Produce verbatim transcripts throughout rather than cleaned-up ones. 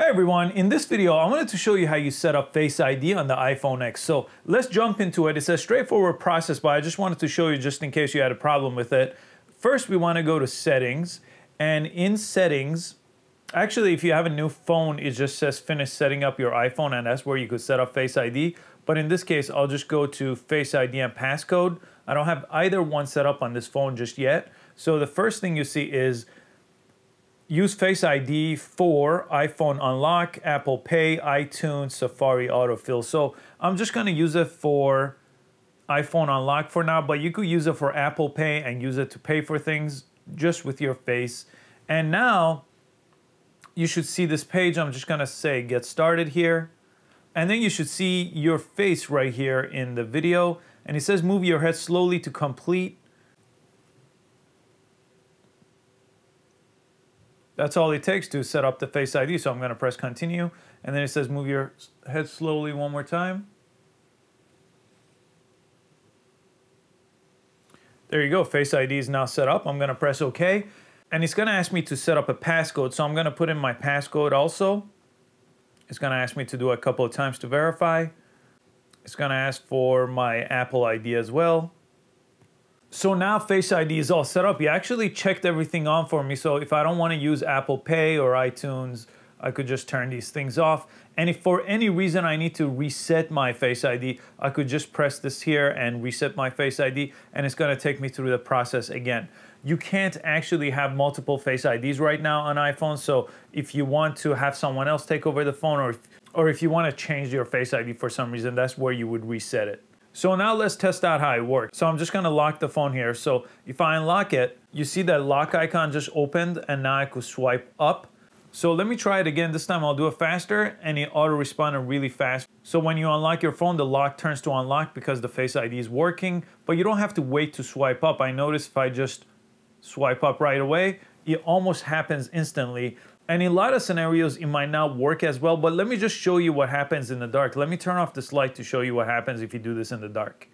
Hey everyone, in this video I wanted to show you how you set up Face I D on the iPhone ten. So let's jump into it. It's a straightforward process, but I just wanted to show you just in case you had a problem with it. First we want to go to settings, and in settings, actually if you have a new phone it just says finish setting up your iPhone, and that's where you could set up Face I D. But in this case I'll just go to Face I D and passcode. I don't have either one set up on this phone just yet. So the first thing you see is use Face I D for iPhone Unlock, Apple Pay, iTunes, Safari, Autofill. So I'm just gonna use it for iPhone Unlock for now, but you could use it for Apple Pay and use it to pay for things just with your face. And now you should see this page. I'm just gonna say get started here. And then you should see your face right here in the video. And it says move your head slowly to complete. That's all it takes to set up the Face I D, so I'm going to press continue, and then it says move your head slowly one more time. There you go, Face I D is now set up. I'm going to press OK, and it's going to ask me to set up a passcode, so I'm going to put in my passcode also. It's going to ask me to do it a couple of times to verify. It's going to ask for my Apple I D as well. So now Face I D is all set up. You actually checked everything on for me. So if I don't want to use Apple Pay or iTunes, I could just turn these things off. And if for any reason I need to reset my Face I D, I could just press this here and reset my Face I D, and it's going to take me through the process again. You can't actually have multiple Face I Ds right now on iPhone. So if you want to have someone else take over the phone, or if, or if you want to change your Face I D for some reason, that's where you would reset it. So now let's test out how it works. So I'm just gonna lock the phone here. So if I unlock it, you see that lock icon just opened, and now I could swipe up. So let me try it again. This time I'll do it faster, and it auto-responded really fast. So when you unlock your phone, the lock turns to unlock because the Face I D is working, but you don't have to wait to swipe up. I noticed if I just swipe up right away, it almost happens instantly. And in a lot of scenarios, it might not work as well, but let me just show you what happens in the dark. Let me turn off this light to show you what happens if you do this in the dark.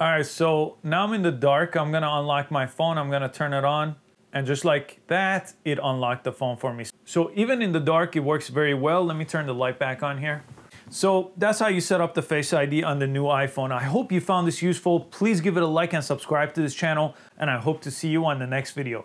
All right, so now I'm in the dark. I'm gonna unlock my phone. I'm gonna turn it on. And just like that, it unlocked the phone for me. So even in the dark, it works very well. Let me turn the light back on here. So that's how you set up the Face I D on the new iPhone. I hope you found this useful. Please give it a like and subscribe to this channel. And I hope to see you on the next video.